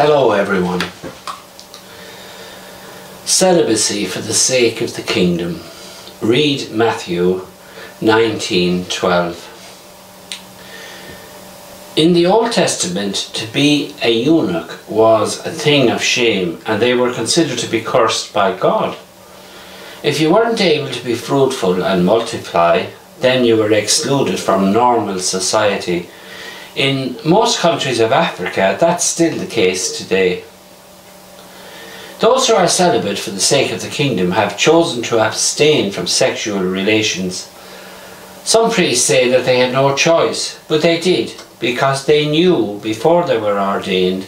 Hello everyone. Celibacy for the sake of the kingdom. Read Matthew 19:12. In the Old Testament, to be a eunuch was a thing of shame, and they were considered to be cursed by God. If you weren't able to be fruitful and multiply, then you were excluded from normal society. In most countries of Africa, that's still the case today. Those who are celibate for the sake of the kingdom have chosen to abstain from sexual relations. Some priests say that they had no choice, but they did, because they knew before they were ordained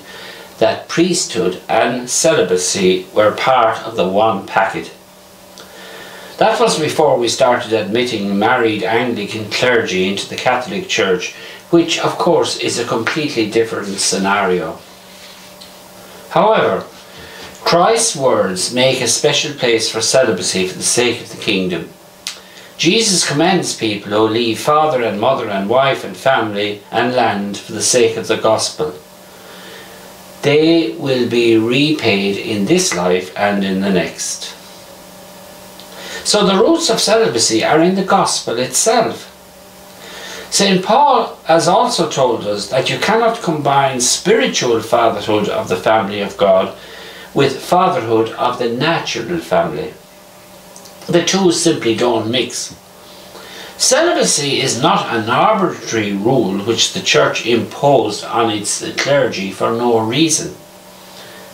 that priesthood and celibacy were part of the one packet. That was before we started admitting married Anglican clergy into the Catholic Church, which of course is a completely different scenario. However, Christ's words make a special place for celibacy for the sake of the kingdom. Jesus commends people who leave father and mother and wife and family and land for the sake of the gospel. They will be repaid in this life and in the next. So the roots of celibacy are in the gospel itself. St. Paul has also told us that you cannot combine spiritual fatherhood of the family of God with fatherhood of the natural family. The two simply don't mix. Celibacy is not an arbitrary rule which the Church imposed on its clergy for no reason.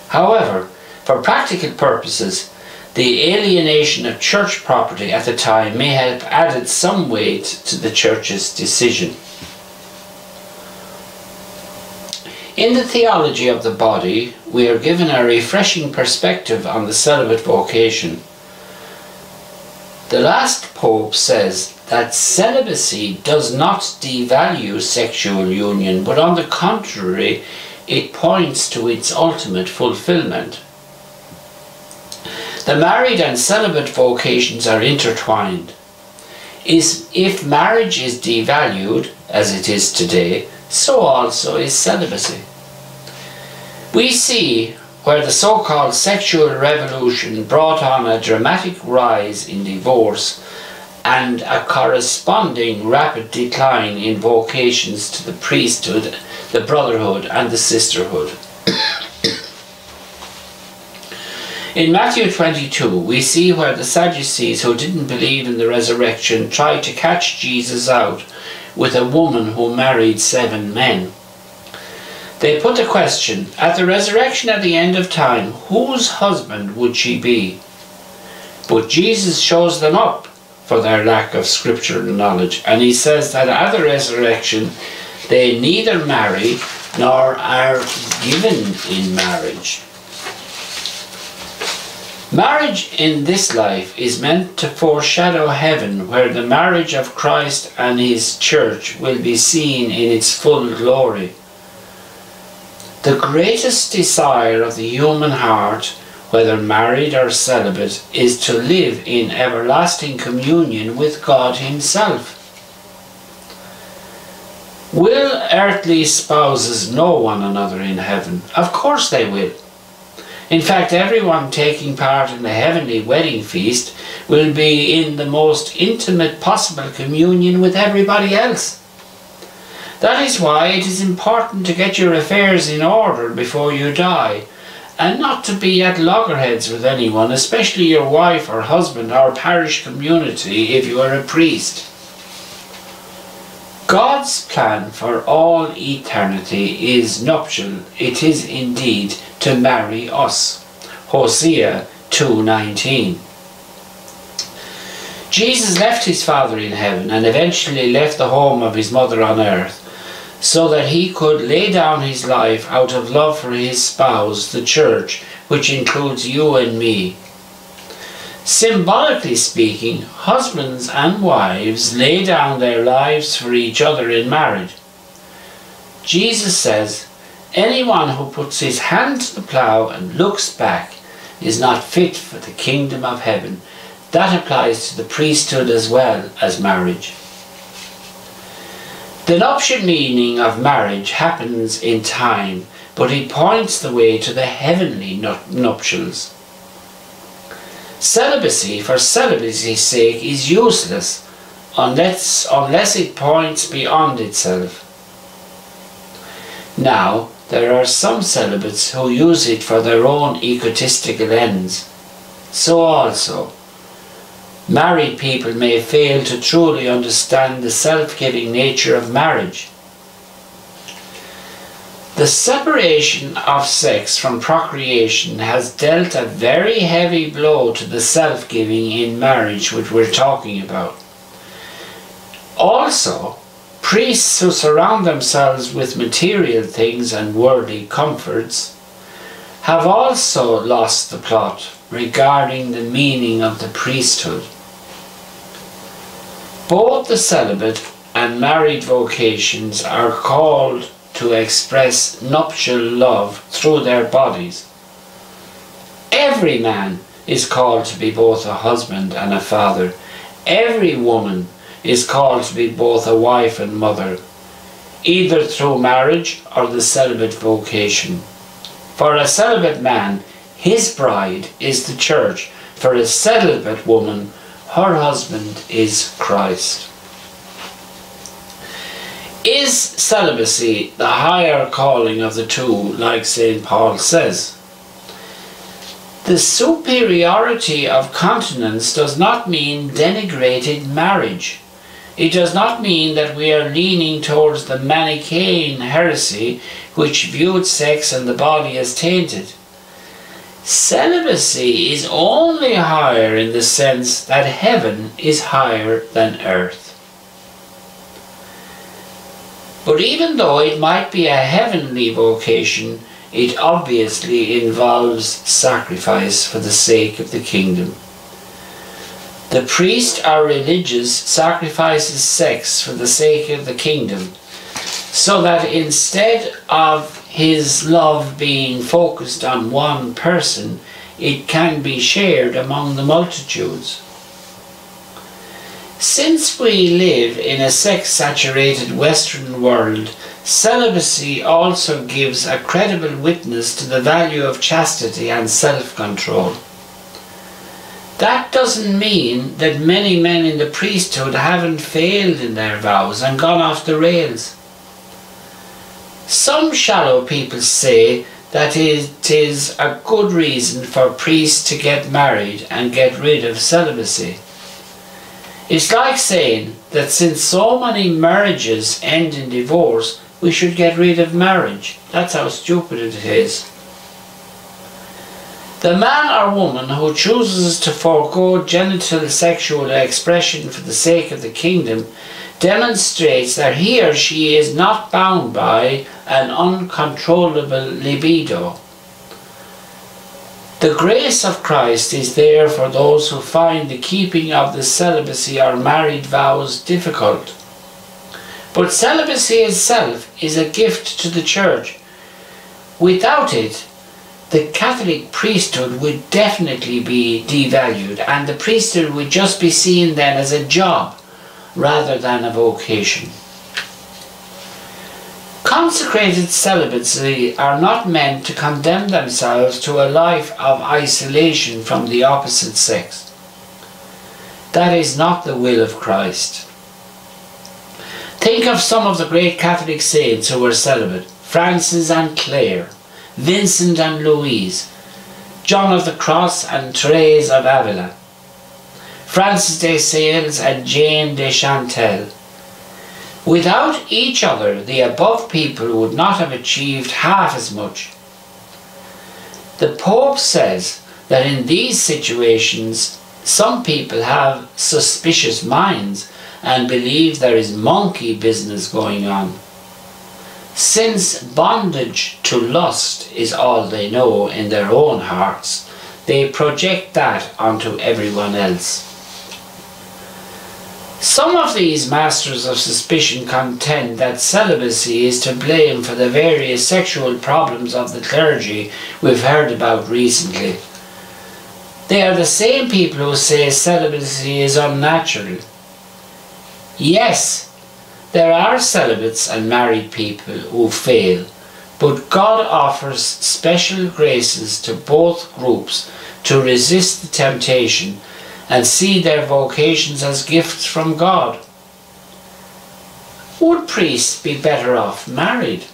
However, for practical purposes, the alienation of church property at the time may have added some weight to the Church's decision. In the theology of the body, we are given a refreshing perspective on the celibate vocation. The last Pope says that celibacy does not devalue sexual union, but on the contrary, it points to its ultimate fulfillment. The married and celibate vocations are intertwined. If marriage is devalued, as it is today, so also is celibacy. We see where the so-called sexual revolution brought on a dramatic rise in divorce and a corresponding rapid decline in vocations to the priesthood, the brotherhood and the sisterhood. In Matthew 22, we see where the Sadducees, who didn't believe in the resurrection, tried to catch Jesus out with a woman who married 7 men. They put the question, at the resurrection at the end of time, whose husband would she be? But Jesus shows them up for their lack of scriptural knowledge, and he says that at the resurrection they neither marry nor are given in marriage. Marriage in this life is meant to foreshadow heaven, where the marriage of Christ and his Church will be seen in its full glory. The greatest desire of the human heart, whether married or celibate, is to live in everlasting communion with God himself. Will earthly spouses know one another in heaven? Of course they will. In fact, everyone taking part in the heavenly wedding feast will be in the most intimate possible communion with everybody else. That is why it is important to get your affairs in order before you die, and not to be at loggerheads with anyone, especially your wife or husband or parish community if you are a priest. God's plan for all eternity is nuptial. It is indeed to marry us. Hosea 2:19. Jesus left his Father in heaven and eventually left the home of his mother on earth so that he could lay down his life out of love for his spouse, the Church, which includes you and me. Symbolically speaking, husbands and wives lay down their lives for each other in marriage. Jesus says, anyone who puts his hand to the plough and looks back is not fit for the kingdom of heaven. That applies to the priesthood as well as marriage. The nuptial meaning of marriage happens in time, but he points the way to the heavenly nuptials. Celibacy for celibacy's sake is useless unless it points beyond itself. Now, there are some celibates who use it for their own egotistical ends. So also, married people may fail to truly understand the self-giving nature of marriage. The separation of sex from procreation has dealt a very heavy blow to the self-giving in marriage, which we're talking about. Also, priests who surround themselves with material things and worldly comforts have also lost the plot regarding the meaning of the priesthood. Both the celibate and married vocations are called to express nuptial love through their bodies. Every man is called to be both a husband and a father. Every woman is called to be both a wife and mother, either through marriage or the celibate vocation. For a celibate man, his bride is the church. For a celibate woman, her husband is Christ. Is celibacy the higher calling of the two, like St. Paul says? The superiority of continence does not mean denigrated marriage. It does not mean that we are leaning towards the Manichaean heresy, which viewed sex and the body as tainted. Celibacy is only higher in the sense that heaven is higher than earth. But even though it might be a heavenly vocation, it obviously involves sacrifice for the sake of the kingdom. The priest or religious sacrifices sex for the sake of the kingdom, so that instead of his love being focused on one person, it can be shared among the multitudes. Since we live in a sex-saturated Western world, celibacy also gives a credible witness to the value of chastity and self-control. That doesn't mean that many men in the priesthood haven't failed in their vows and gone off the rails. Some shallow people say that it is a good reason for priests to get married and get rid of celibacy. It's like saying that since so many marriages end in divorce, we should get rid of marriage. That's how stupid it is. The man or woman who chooses to forego genital sexual expression for the sake of the kingdom demonstrates that he or she is not bound by an uncontrollable libido. The grace of Christ is there for those who find the keeping of the celibacy or married vows difficult. But celibacy itself is a gift to the Church. Without it, the Catholic priesthood would definitely be devalued, and the priesthood would just be seen then as a job rather than a vocation. Consecrated celibacy are not meant to condemn themselves to a life of isolation from the opposite sex. That is not the will of Christ. Think of some of the great Catholic saints who were celibate: Francis and Clare, Vincent and Louise, John of the Cross and Therese of Avila, Francis de Sales and Jane de Chantal. Without each other, the above people would not have achieved half as much. The Pope says that in these situations, some people have suspicious minds and believe there is monkey business going on. Since bondage to lust is all they know in their own hearts, they project that onto everyone else. Some of these masters of suspicion contend that celibacy is to blame for the various sexual problems of the clergy we've heard about recently. They are the same people who say celibacy is unnatural. Yes, there are celibates and married people who fail, But God offers special graces to both groups to resist the temptation and see their vocations as gifts from God. Would priests be better off married?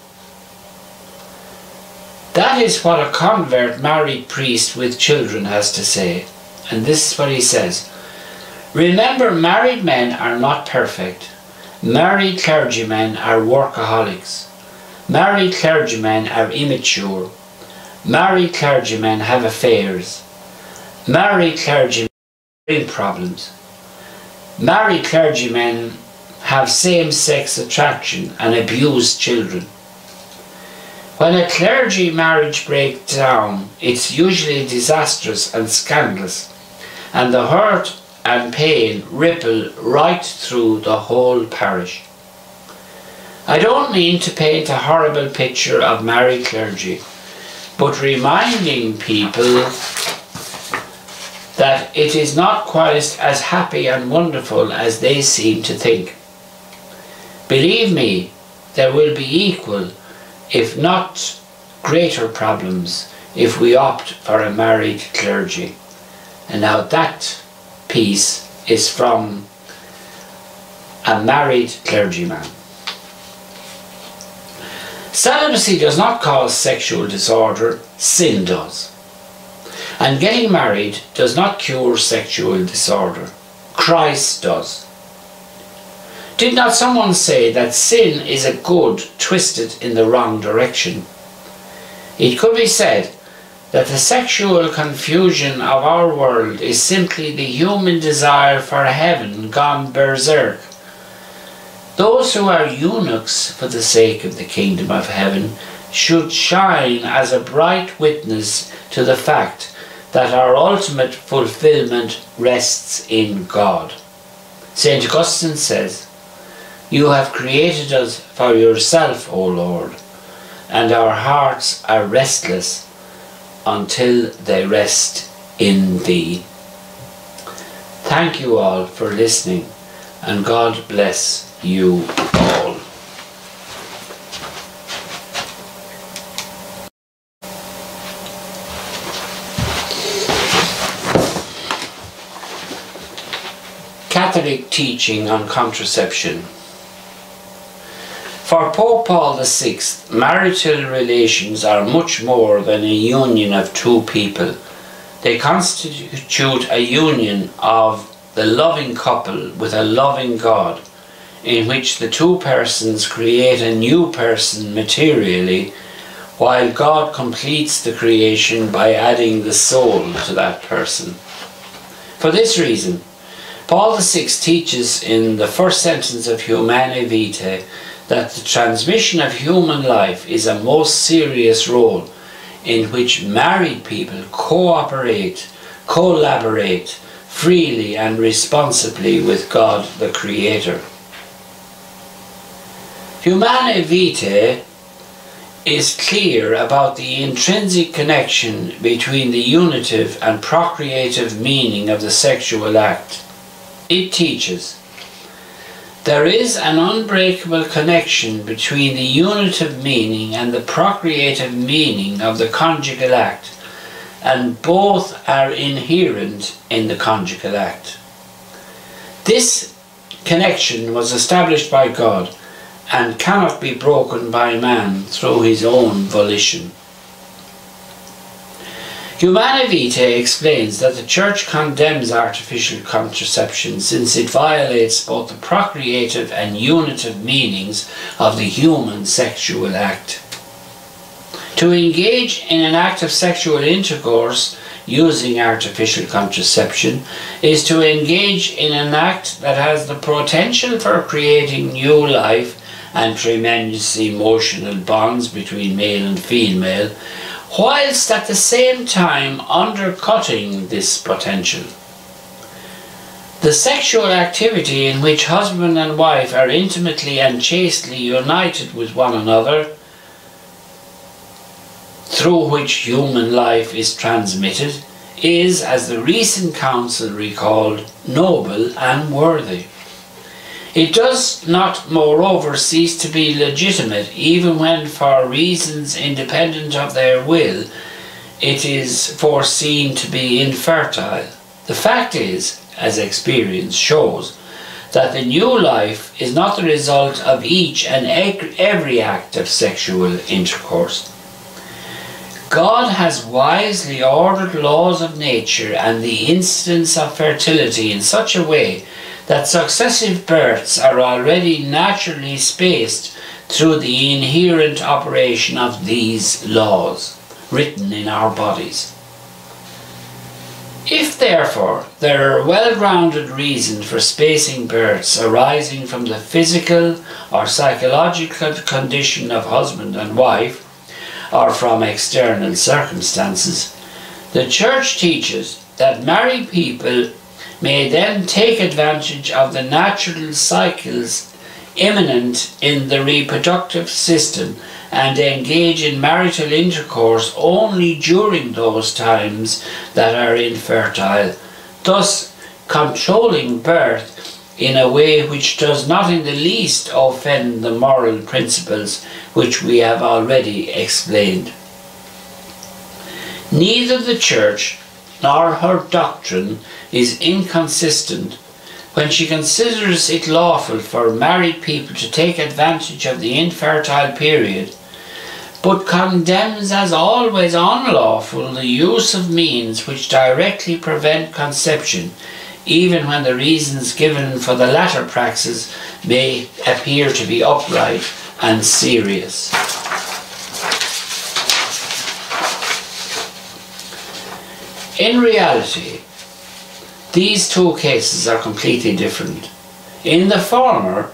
That is what a convert married priest with children has to say. And this is what he says. Remember, married men are not perfect. Married clergymen are workaholics. Married clergymen are immature. Married clergymen have affairs. Married clergymen have real problems. Married clergymen have same-sex attraction and abuse children. When a clergy marriage breaks down, it's usually disastrous and scandalous, and the hurt and pain ripple right through the whole parish. I don't mean to paint a horrible picture of married clergy, but reminding people that it is not quite as happy and wonderful as they seem to think. Believe me, there will be equal, if not greater problems, if we opt for a married clergy. And now that piece is from a married clergyman. Celibacy does not cause sexual disorder, sin does. And getting married does not cure sexual disorder, Christ does. Did not someone say that sin is a good twisted in the wrong direction? It could be said that the sexual confusion of our world is simply the human desire for heaven gone berserk. Those who are eunuchs for the sake of the kingdom of heaven should shine as a bright witness to the fact that our ultimate fulfillment rests in God. St. Augustine says, "You have created us for yourself, O Lord, and our hearts are restless until they rest in Thee." Thank you all for listening, and God bless you all. Catholic teaching on contraception. For Pope Paul VI, marital relations are much more than a union of two people. They constitute a union of the loving couple with a loving God, in which the two persons create a new person materially, while God completes the creation by adding the soul to that person. For this reason, Paul VI teaches in the first sentence of Humanae Vitae that the transmission of human life is a most serious role in which married people collaborate freely and responsibly with God the Creator. Humanae Vitae is clear about the intrinsic connection between the unitive and procreative meaning of the sexual act. It teaches, there is an unbreakable connection between the unitive meaning and the procreative meaning of the conjugal act, and both are inherent in the conjugal act. This connection was established by God and cannot be broken by man through his own volition. Humanae Vitae explains that the Church condemns artificial contraception since it violates both the procreative and unitive meanings of the human sexual act. To engage in an act of sexual intercourse using artificial contraception is to engage in an act that has the potential for creating new life and tremendous emotional bonds between male and female, whilst at the same time undercutting this potential. The sexual activity in which husband and wife are intimately and chastely united with one another, through which human life is transmitted, is, as the recent council recalled, noble and worthy. It does not, moreover, cease to be legitimate, even when, for reasons independent of their will, it is foreseen to be infertile. The fact is, as experience shows, that the new life is not the result of each and every act of sexual intercourse. God has wisely ordered laws of nature and the incidence of fertility in such a way that successive births are already naturally spaced through the inherent operation of these laws written in our bodies. If, therefore, there are well-grounded reasons for spacing births arising from the physical or psychological condition of husband and wife, or from external circumstances, the Church teaches that married people may then take advantage of the natural cycles imminent in the reproductive system and engage in marital intercourse only during those times that are infertile, thus controlling birth in a way which does not in the least offend the moral principles which we have already explained. Neither the Church nor her doctrine is inconsistent when she considers it lawful for married people to take advantage of the infertile period, but condemns as always unlawful the use of means which directly prevent conception, even when the reasons given for the latter practice may appear to be upright and serious. In reality, these two cases are completely different. In the former,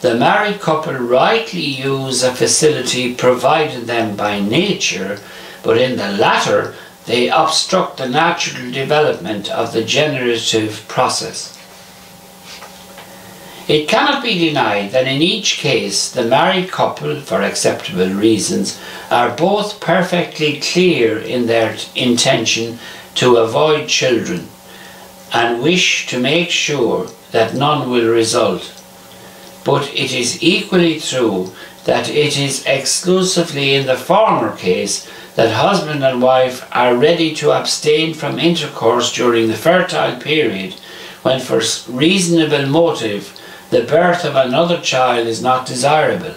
the married couple rightly use a facility provided them by nature, but in the latter, they obstruct the natural development of the generative process. It cannot be denied that in each case the married couple, for acceptable reasons, are both perfectly clear in their intention to avoid children and wish to make sure that none will result. But it is equally true that it is exclusively in the former case that husband and wife are ready to abstain from intercourse during the fertile period when, for reasonable motive, the birth of another child is not desirable.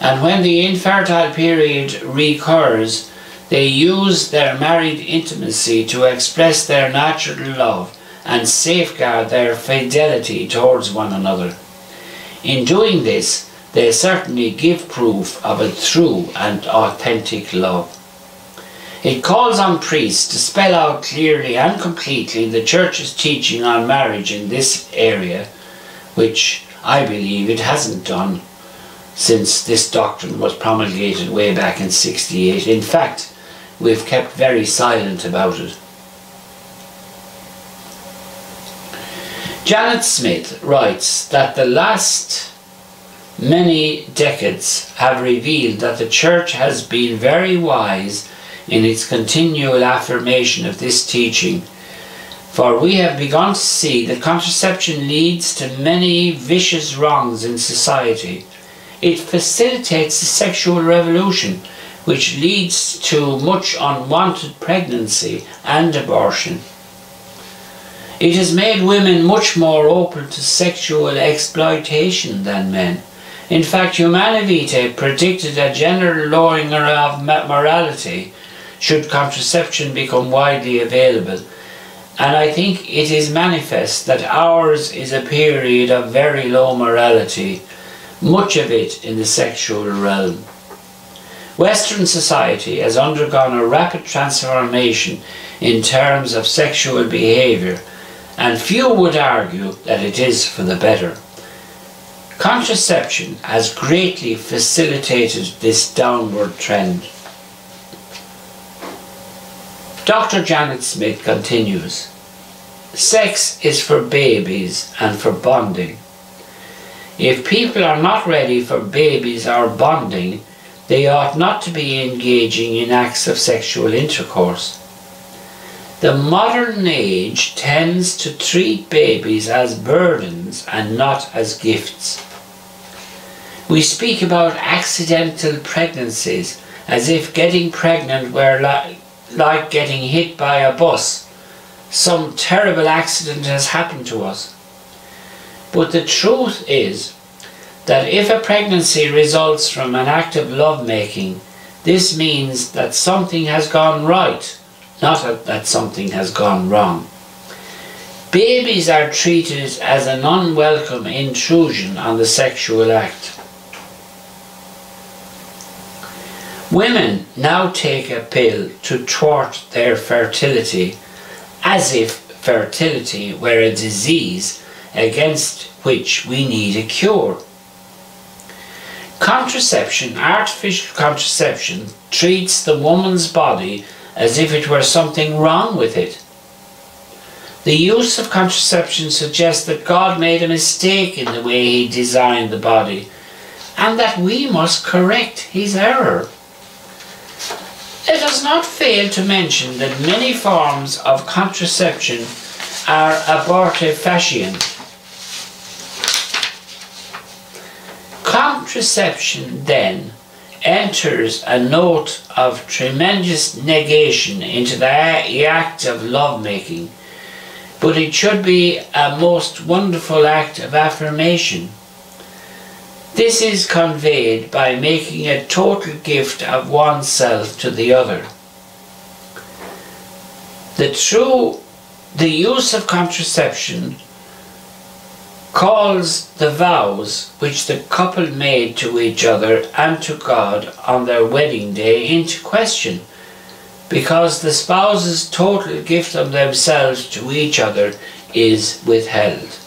And when the infertile period recurs, they use their married intimacy to express their natural love and safeguard their fidelity towards one another. In doing this, they certainly give proof of a true and authentic love. It calls on priests to spell out clearly and completely the Church's teaching on marriage in this area, which I believe it hasn't done since this doctrine was promulgated way back in '68. In fact, we've kept very silent about it. Janet Smith writes that the last many decades have revealed that the Church has been very wise in its continual affirmation of this teaching, for we have begun to see that contraception leads to many vicious wrongs in society. It facilitates the sexual revolution, which leads to much unwanted pregnancy and abortion. It has made women much more open to sexual exploitation than men. In fact, Humanae Vitae predicted a general lowering of morality should contraception become widely available, and I think it is manifest that ours is a period of very low morality, much of it in the sexual realm. Western society has undergone a rapid transformation in terms of sexual behaviour, and few would argue that it is for the better. Contraception has greatly facilitated this downward trend. Dr. Janet Smith continues, "Sex is for babies and for bonding. If people are not ready for babies or bonding, they ought not to be engaging in acts of sexual intercourse. The modern age tends to treat babies as burdens and not as gifts. We speak about accidental pregnancies as if getting pregnant were like getting hit by a bus. Some terrible accident has happened to us. But the truth is that if a pregnancy results from an act of lovemaking, this means that something has gone right, not that something has gone wrong. Babies are treated as an unwelcome intrusion on the sexual act. Women now take a pill to thwart their fertility, as if fertility were a disease against which we need a cure. Artificial contraception treats the woman's body as if it were something wrong with it. The use of contraception suggests that God made a mistake in the way He designed the body, and that we must correct His error. Let us not fail to mention that many forms of contraception are abortifacients. Contraception, then, enters a note of tremendous negation into the act of lovemaking, but it should be a most wonderful act of affirmation. This is conveyed by making a total gift of oneself to the other. The use of contraception calls the vows which the couple made to each other and to God on their wedding day into question, because the spouse's total gift of themselves to each other is withheld.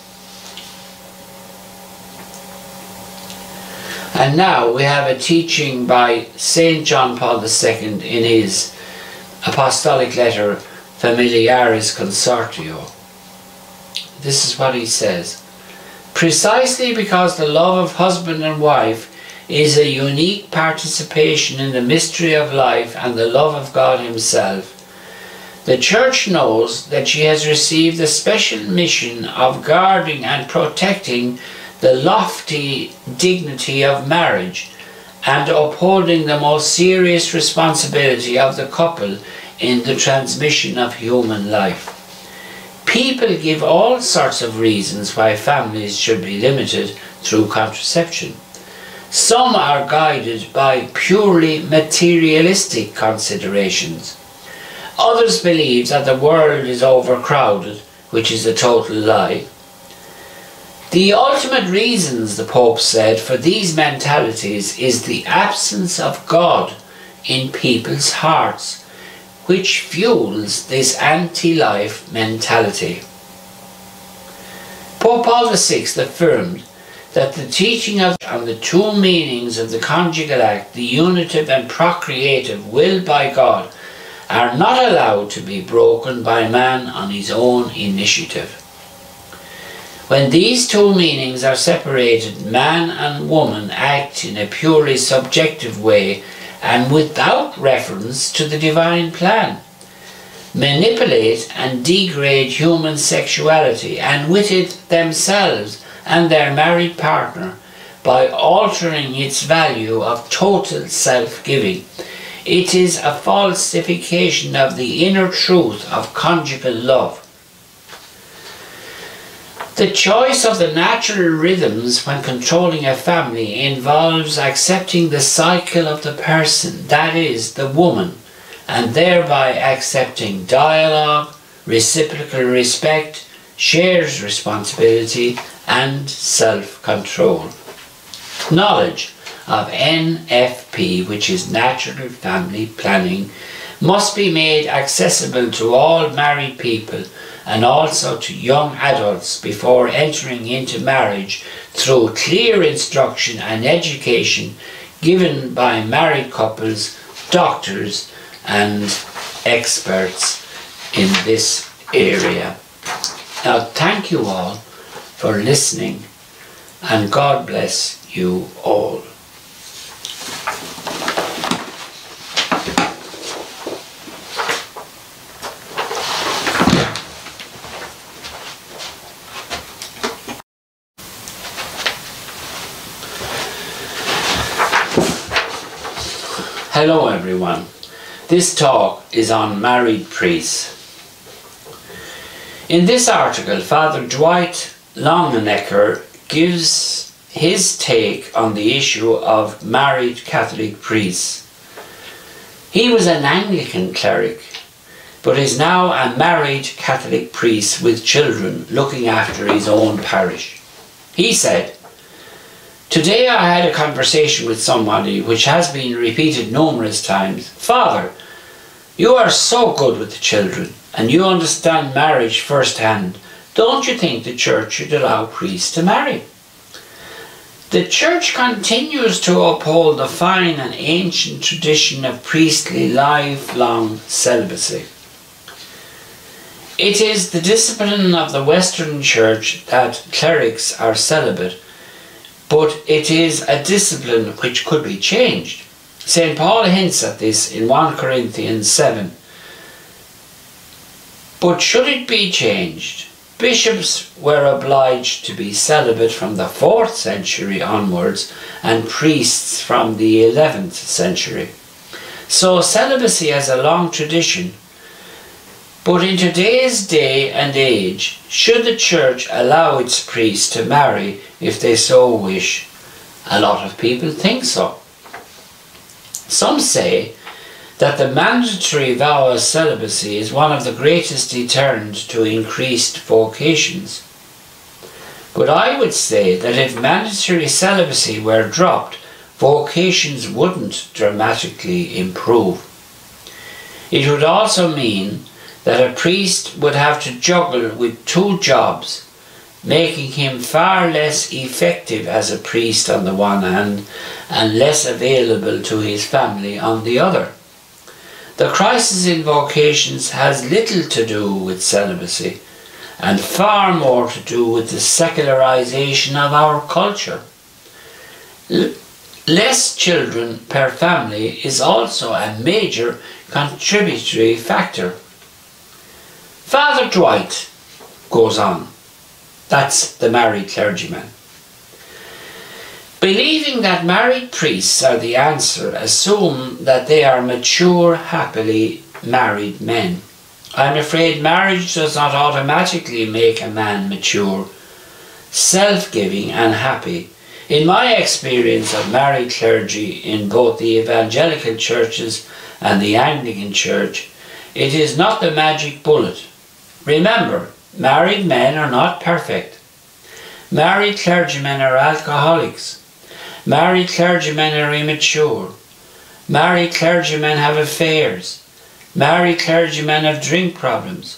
And now we have a teaching by St. John Paul II in his apostolic letter, Familiaris Consortio. This is what he says. Precisely because the love of husband and wife is a unique participation in the mystery of life and the love of God Himself, the Church knows that she has received the special mission of guarding and protecting the lofty dignity of marriage and upholding the most serious responsibility of the couple in the transmission of human life. People give all sorts of reasons why families should be limited through contraception. Some are guided by purely materialistic considerations. Others believe that the world is overcrowded, which is a total lie. The ultimate reasons, the Pope said, for these mentalities is the absence of God in people's hearts, which fuels this anti-life mentality. Pope Paul VI affirmed that the teaching on the two meanings of the conjugal act, the unitive and procreative will by God, are not allowed to be broken by man on his own initiative. When these two meanings are separated, man and woman act in a purely subjective way and without reference to the divine plan, manipulate and degrade human sexuality, and with it themselves and their married partner, by altering its value of total self-giving. It is a falsification of the inner truth of conjugal love. The choice of the natural rhythms when controlling a family involves accepting the cycle of the person, that is, the woman, and thereby accepting dialogue, reciprocal respect, shared responsibility, and self-control. Knowledge of NFP, which is natural family planning, must be made accessible to all married people and also to young adults before entering into marriage, through clear instruction and education given by married couples, doctors and experts in this area. Now, thank you all for listening, and God bless you all. Hello everyone. This talk is on married priests. In this article, Father Dwight Longenecker gives his take on the issue of married Catholic priests. He was an Anglican cleric, but is now a married Catholic priest with children looking after his own parish. He said, "Today I had a conversation with somebody which has been repeated numerous times. Father, you are so good with the children and you understand marriage firsthand. Don't you think the church should allow priests to marry?" The church continues to uphold the fine and ancient tradition of priestly lifelong celibacy. It is the discipline of the Western Church that clerics are celibate, but it is a discipline which could be changed. St. Paul hints at this in 1 Corinthians 7. But should it be changed? Bishops were obliged to be celibate from the 4th century onwards and priests from the 11th century. So celibacy has a long tradition. But in today's day and age, should the church allow its priests to marry if they so wish? A lot of people think so. Some say that the mandatory vow of celibacy is one of the greatest deterrents to increased vocations. But I would say that if mandatory celibacy were dropped, vocations wouldn't dramatically improve. It would also mean that a priest would have to juggle with two jobs, making him far less effective as a priest on the one hand and less available to his family on the other. The crisis in vocations has little to do with celibacy and far more to do with the secularization of our culture. Less children per family is also a major contributory factor. Father Dwight goes on, that's the married clergyman, believing that married priests are the answer, assume that they are mature, happily married men. I'm afraid marriage does not automatically make a man mature, self-giving and happy. In my experience of married clergy in both the evangelical churches and the Anglican Church, it is not the magic bullet. Remember, married men are not perfect. Married clergymen are alcoholics. Married clergymen are immature. Married clergymen have affairs. Married clergymen have drink problems.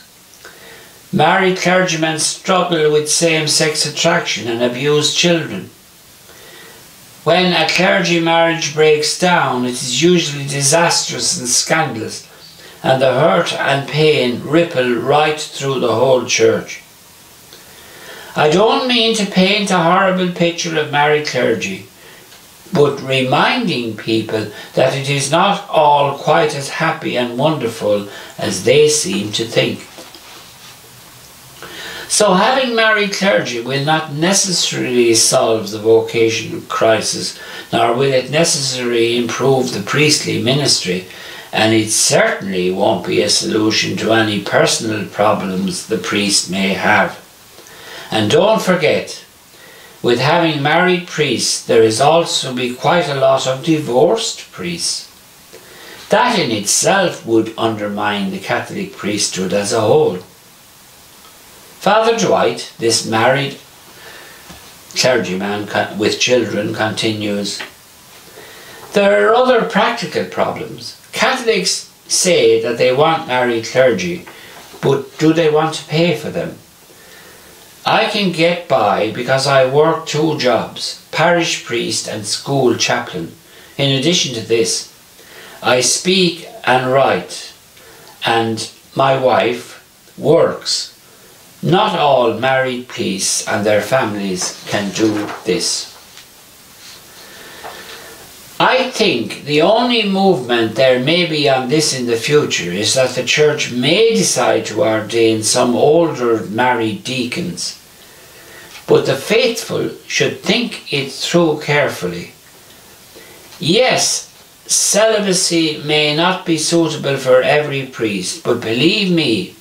Married clergymen struggle with same-sex attraction and abuse children. When a clergy marriage breaks down, it is usually disastrous and scandalous, and the hurt and pain ripple right through the whole church. I don't mean to paint a horrible picture of married clergy, but reminding people that it is not all quite as happy and wonderful as they seem to think. So having married clergy will not necessarily solve the vocational crisis, nor will it necessarily improve the priestly ministry, and it certainly won't be a solution to any personal problems the priest may have. And don't forget, with having married priests, there is also be quite a lot of divorced priests. That in itself would undermine the Catholic priesthood as a whole. Father Dwight, this married clergyman with children, continues, "There are other practical problems. Catholics say that they want married clergy, but do they want to pay for them? I can get by because I work two jobs, parish priest and school chaplain. In addition to this, I speak and write, and my wife works. Not all married priests and their families can do this." I think the only movement there may be on this in the future is that the church may decide to ordain some older married deacons, but the faithful should think it through carefully. Yes, celibacy may not be suitable for every priest, but believe me,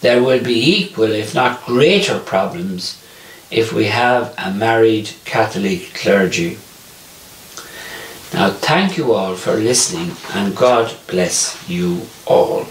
there will be equal, if not greater, problems if we have a married Catholic clergy. Now, thank you all for listening, and God bless you all.